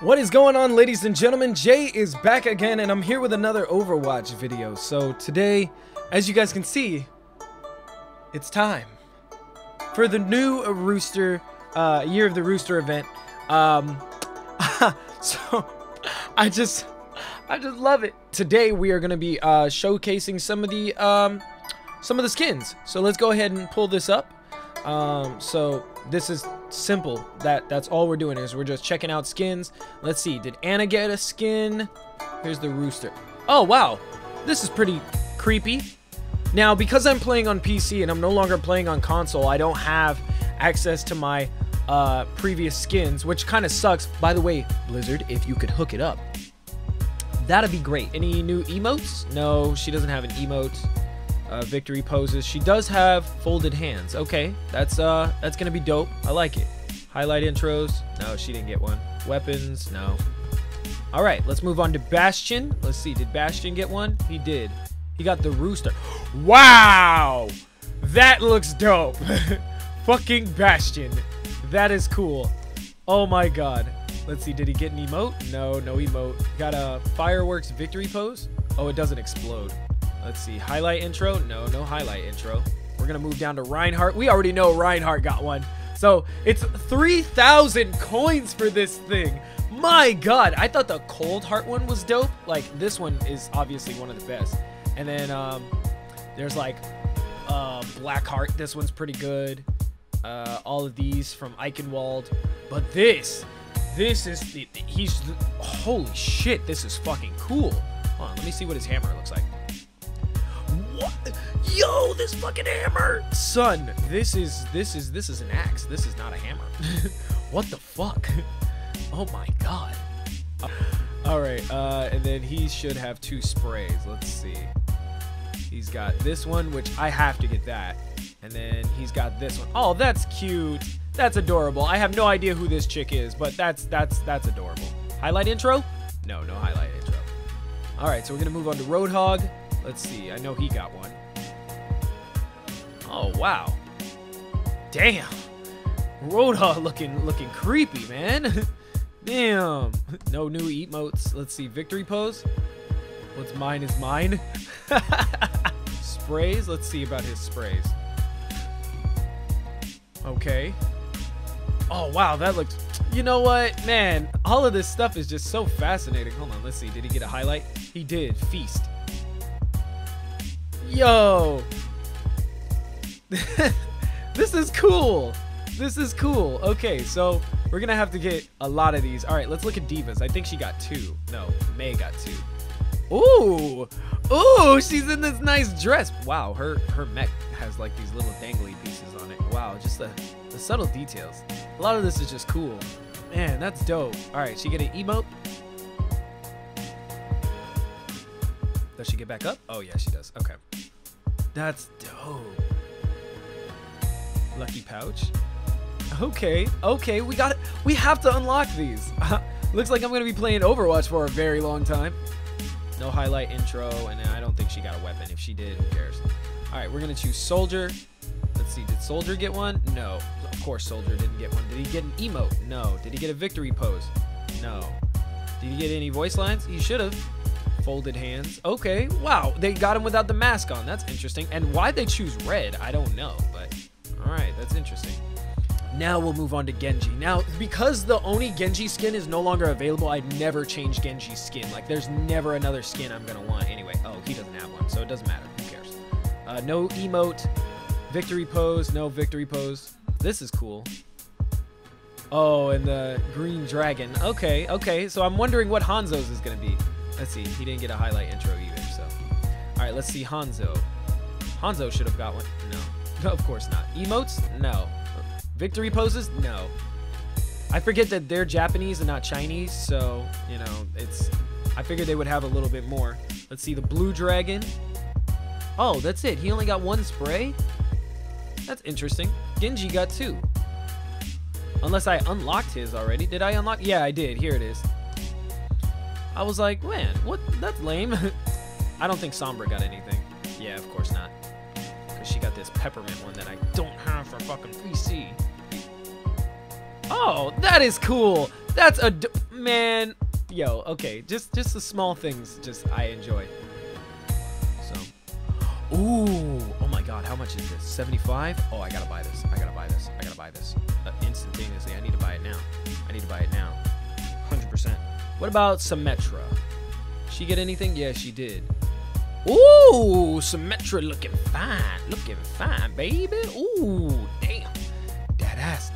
What is going on, ladies and gentlemen? Jay is back again, and I'm here with another Overwatch video. So today, as you guys can see, it's time for the new Rooster, Year of the Rooster event. So I just love it. Today we are going to be showcasing some of the skins. So let's go ahead and pull this up. So this is simple. That's all we're doing is we're just checking out skins. Let's see, did Anna get a skin? Here's the Rooster. Oh wow, this is pretty creepy. Now, because I'm playing on PC and I'm no longer playing on console, I don't have access to my previous skins, which kind of sucks. By the way, Blizzard, if you could hook it up, that'd be great. Any new emotes? No, she doesn't have an emote. Victory poses. She does have folded hands. Okay, that's gonna be dope. I like it. Highlight intros. No, she didn't get one. Weapons. No. All right, let's move on to Bastion. Let's see. Did Bastion get one? He did. He got the Rooster. Wow, that looks dope. Fucking Bastion. That is cool. Oh my god. Let's see. Did he get an emote? No, no emote. Got a fireworks victory pose. Oh, it doesn't explode. Let's see, highlight intro? No, no highlight intro. We're gonna move down to Reinhardt. We already know Reinhardt got one. So it's 3,000 coins for this thing. My god, I thought the cold heart one was dope. Like, this one is obviously one of the best. And then there's like black heart. This one's pretty good. All of these from Eichenwald. But this is holy shit, this is fucking cool. Hold on, let me see what his hammer looks like. What? Yo, this fucking hammer, son. This is an axe. This is not a hammer. What the fuck? Oh my god. All right, and then he should have two sprays. Let's see. He's got this one, which I have to get that, and then he's got this one. Oh, that's cute. That's adorable. I have no idea who this chick is, but that's adorable. Highlight intro? No, no highlight intro. All right, so we're gonna move on to Roadhog. Let's see, I know he got one. Oh wow. Damn. Roadhog looking creepy, man. Damn. No new emotes. Let's see, victory pose. What's mine is mine. Sprays, let's see about his sprays. Okay. Oh wow, that looks, you know what, man, all of this stuff is just so fascinating. Hold on, let's see, did he get a highlight? He did, feast. Yo, this is cool. This is cool. Okay, so we're gonna have to get a lot of these. All right, let's look at Divas. I think she got two. No, May got two. Ooh, ooh, she's in this nice dress. Wow, her mech has like these little dangly pieces on it. Wow, just the subtle details. A lot of this is just cool. Man, that's dope. All right, she get an emote. Does she get back up? Oh yeah, she does. Okay. That's dope. Lucky pouch. Okay, okay, we got it. We have to unlock these. Looks like I'm gonna be playing Overwatch for a very long time. No highlight intro, and I don't think she got a weapon. If she did, who cares? All right, we're gonna choose Soldier. Let's see, did Soldier get one? No, of course Soldier didn't get one. Did he get an emote? No. Did he get a victory pose? No. Did he get any voice lines? He should have. Folded hands. Okay, wow, they got him without the mask on. That's interesting. And why they choose red, I don't know, but all right, that's interesting. Now we'll move on to Genji. Now, because the Oni Genji skin is no longer available, I'd never change Genji's skin. Like, there's never another skin I'm gonna want anyway. Oh, he doesn't have one, so it doesn't matter. Who cares? No emote. Victory pose. No victory pose. This is cool. Oh, and the green dragon. Okay, okay, so I'm wondering what Hanzo's is gonna be. Let's see, he didn't get a highlight intro either, so. All right, let's see Hanzo. Hanzo should have got one. No, of course not. Emotes? No. Victory poses? No. I forget that they're Japanese and not Chinese, so, you know, it's, I figured they would have a little bit more. Let's see the blue dragon. Oh, that's it. He only got one spray? That's interesting. Genji got two. Unless I unlocked his already. Did I unlock? Yeah, I did. Here it is. I was like, man, what? That's lame. I don't think Sombra got anything. Yeah, of course not. Because she got this peppermint one that I don't have for fucking PC. Oh, that is cool. That's a man. Yo, okay, just the small things. Just I enjoy. So, ooh, oh my God, how much is this? 75? Oh, I gotta buy this. I gotta buy this. I gotta buy this instantaneously. I need to buy it now. I need to buy it now. 100%. What about Symmetra? She get anything? Yeah, she did. Ooh, Symmetra looking fine. Looking fine, baby. Ooh, damn. That ass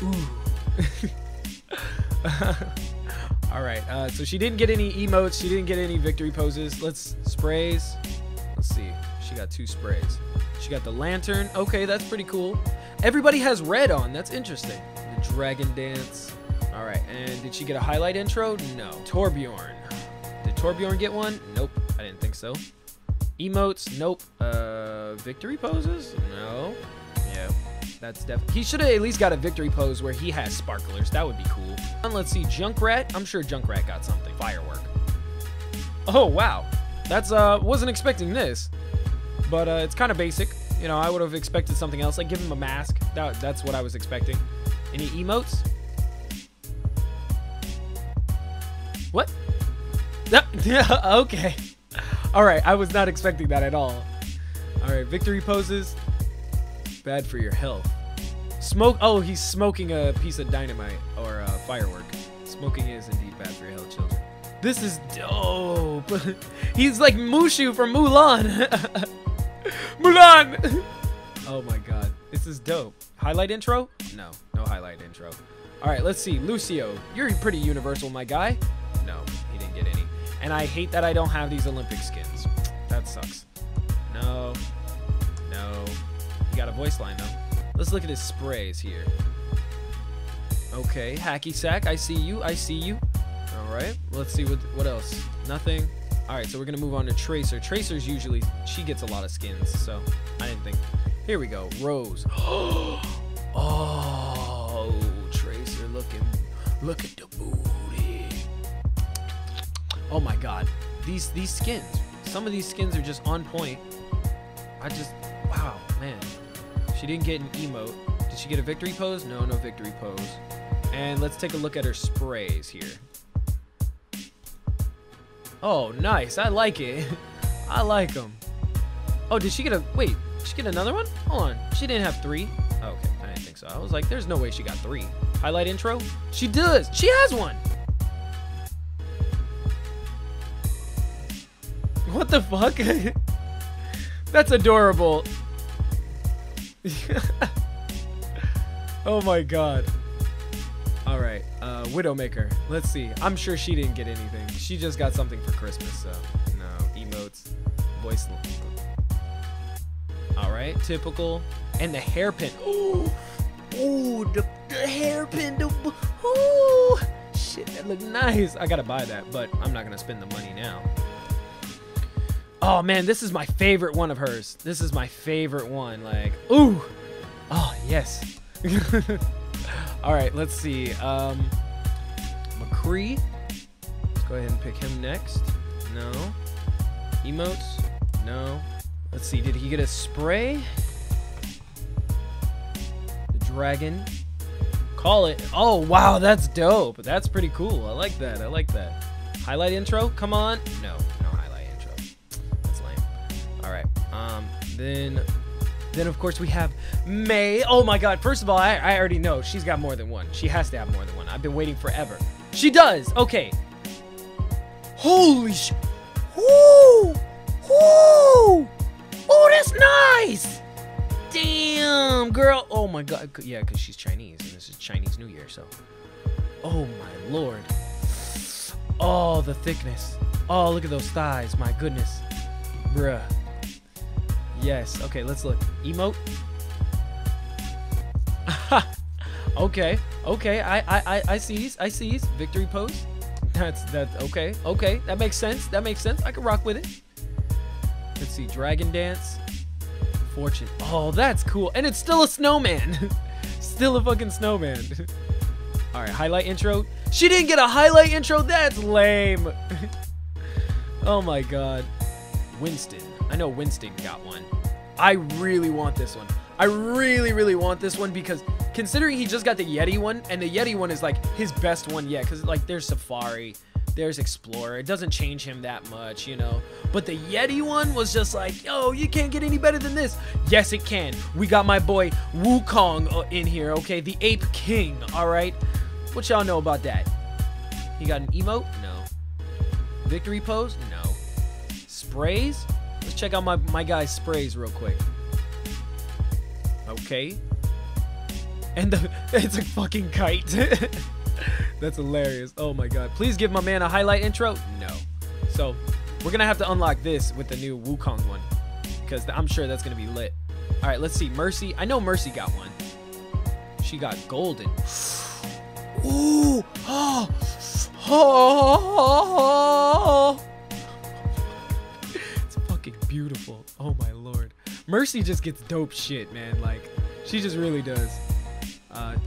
though. Ooh. Alright, so she didn't get any emotes. She didn't get any victory poses. Let's sprays. Let's see. She got 2 sprays. She got the lantern. Okay, that's pretty cool. Everybody has red on. That's interesting. The dragon dance. Alright, and did she get a highlight intro? No. Torbjorn. Did Torbjorn get one? Nope. I didn't think so. Emotes? Nope. Victory poses? No. Yeah. That's definitely... He should have at least got a victory pose where he has sparklers. That would be cool. And let's see. Junkrat? I'm sure Junkrat got something. Firework. Oh, wow. That's, wasn't expecting this. But, it's kind of basic. You know, I would have expected something else. Like, give him a mask. That's what I was expecting. Any emotes? What? Okay. Alright, I was not expecting that at all. Alright, victory poses. Bad for your health. Smoke. Oh, he's smoking a piece of dynamite or a firework. Smoking is indeed bad for your health, children. This is dope. He's like Mushu from Mulan. Mulan! Oh my God. This is dope. Highlight intro? No, no highlight intro. Alright, let's see. Lucio, you're pretty universal, my guy. No, he didn't get any. And I hate that I don't have these Olympic skins. That sucks. No. No. He got a voice line, though. Let's look at his sprays here. Okay, Hacky Sack, I see you, I see you. All right, let's see what else. Nothing. All right, so we're going to move on to Tracer. Tracer's usually, she gets a lot of skins, so I didn't think. Here we go, Rose. Oh, Tracer looking, look at the booty. Oh my God, these skins. Some of these skins are just on point. I just, wow, man. She didn't get an emote. Did she get a victory pose? No, no victory pose. And let's take a look at her sprays here. Oh, nice. I like it. I like them. Oh, did she get a... Wait, did she get another one? Hold on. She didn't have 3. Okay, I didn't think so. I was like, there's no way she got 3. Highlight intro? She does. She has one. What the fuck? That's adorable. Oh my God. Alright, Widowmaker. Let's see. I'm sure she didn't get anything. She just got something for Christmas, so no. Emotes. Voice. Alright, typical. And the hairpin. Ooh! Ooh, the hairpin. Ooh! Shit, that looked nice. I gotta buy that, but I'm not gonna spend the money now. Oh man, this is my favorite one of hers. This is my favorite one. Like, ooh, oh yes. All right, let's see. McCree. Let's go ahead and pick him next. No. Emotes. No. Let's see. Did he get a spray? The dragon. Call it. Oh wow, that's dope. That's pretty cool. I like that. I like that. Highlight intro. Come on. No. Then of course we have May. Oh my God, first of all, I already know she's got more than one. She has to have more than one. I've been waiting forever. She does. Okay. Holy sh... Woo! Woo! Oh, that's nice! Damn, girl. Oh my God. Yeah, because she's Chinese and this is Chinese New Year, so... Oh my Lord. Oh, the thickness. Oh, look at those thighs. My goodness. Bruh. Yes. Okay, let's look. Emote. Okay. Okay. I see. I see. Victory pose. That's okay. Okay. That makes sense. That makes sense. I can rock with it. Let's see. Dragon dance. Fortune. Oh, that's cool. And it's still a snowman. Still a fucking snowman. All right. Highlight intro. She didn't get a highlight intro. That's lame. Oh my God. Winston. I know Winston got one. I really want this one. I really, really want this one because Considering he just got the Yeti one, and the Yeti one is like his best one yet, because like there's Safari, there's Explorer, it doesn't change him that much, you know. But the Yeti one was just like, yo, you can't get any better than this. Yes, it can. We got my boy Wukong in here, okay? The Ape King, all right? What y'all know about that? He got an emote? No. Victory pose? No. Sprays? Let's check out my guy's sprays real quick. Okay. And it's a fucking kite. That's hilarious. Oh my god. Please give my man a highlight intro? No. So, we're gonna have to unlock this with the new Wukong one, because I'm sure that's gonna be lit. Alright, let's see. Mercy. I know Mercy got one. She got golden. Ooh! Oh! Oh! It's fucking beautiful. Oh my lord. Mercy just gets dope shit, man. Like, she just really does.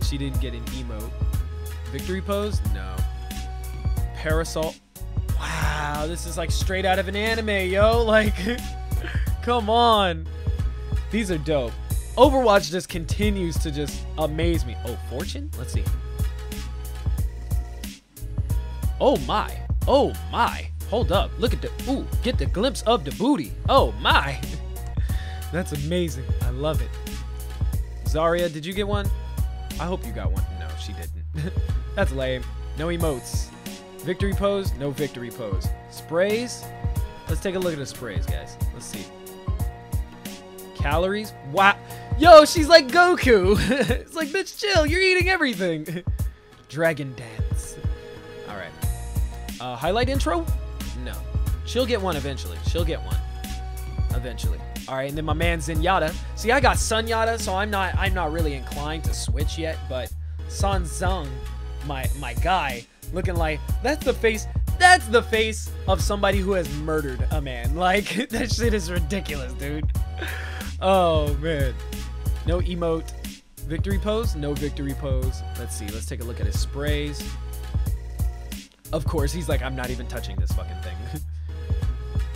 She didn't get an emote. Victory pose? No. Parasol. Wow, this is like straight out of an anime, yo. Like, come on. These are dope. Overwatch just continues to just amaze me. Oh, fortune? Let's see. Oh my. Oh my. Hold up. Look at the, ooh, get the glimpse of the booty. Oh my. That's amazing. I love it. Zarya, did you get one? I hope you got one. No, she didn't. That's lame. No emotes. Victory pose? No victory pose. Sprays? Let's take a look at the sprays, guys. Let's see. Calories? Wow. Yo, she's like Goku. It's like, bitch, chill. You're eating everything. Dragon dance. All right. Highlight intro? No. She'll get one eventually. She'll get one eventually. All right, and then my man Sunyata. See, I got Sunyata, so I'm not really inclined to switch yet. But Sanzang, my guy, looking like that's the face. That's the face of somebody who has murdered a man. Like, that shit is ridiculous, dude. Oh man. No emote. Victory pose? No victory pose. Let's see. Let's take a look at his sprays. Of course, he's like, I'm not even touching this fucking thing.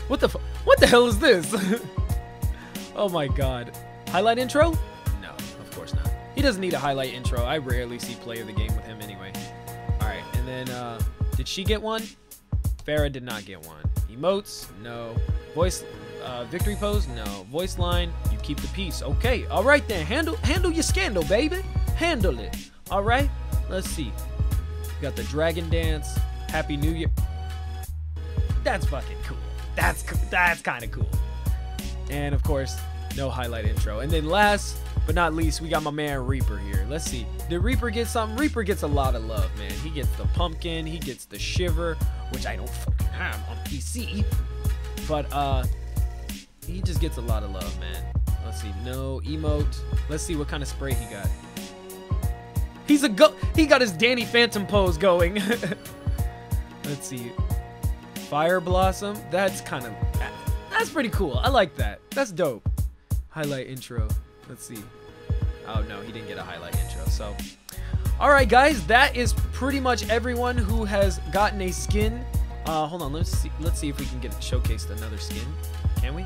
What the hell is this? Oh my god. Highlight intro? No, of course not. He doesn't need a highlight intro. I rarely see play of the game with him anyway. Alright, and then, did she get one? Farah did not get one. Emotes? No. Voice, victory pose? No. Voice line? You keep the peace. Okay, alright then. Handle your scandal, baby. Handle it. Alright? Let's see. We got the dragon dance. Happy New Year. That's fucking cool. That's kind of cool. And of course, no highlight intro. And then last but not least, we got my man Reaper here. Let's see. Did Reaper get something? Reaper gets a lot of love, man. He gets the pumpkin. He gets the shiver, which I don't fucking have on PC. But he just gets a lot of love, man. Let's see. No emote. Let's see what kind of spray he got. He's a go. He got his Danny Phantom pose going. Let's see. Fire blossom. That's kind of. That's pretty cool. I like that. That's dope. Highlight intro. Let's see. Oh, no, he didn't get a highlight intro. So, all right, guys, that is pretty much everyone who has gotten a skin. Hold on. Let's see if we can get showcased another skin. Can we?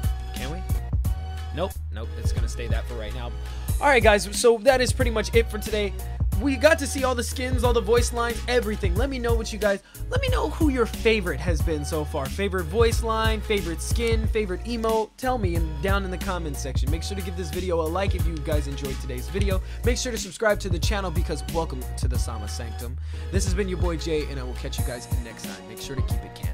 Nope. It's going to stay that for right now. All right, guys. So that is pretty much it for today. We got to see all the skins, all the voice lines, everything. Let me know what you guys, let me know who your favorite has been so far. Favorite voice line, favorite skin, favorite emote. Tell me down in the comments section. Make sure to give this video a like if you guys enjoyed today's video. Make sure to subscribe to the channel because welcome to the Sama Sanctum. This has been your boy Jay and I will catch you guys next time. Make sure to keep it canon.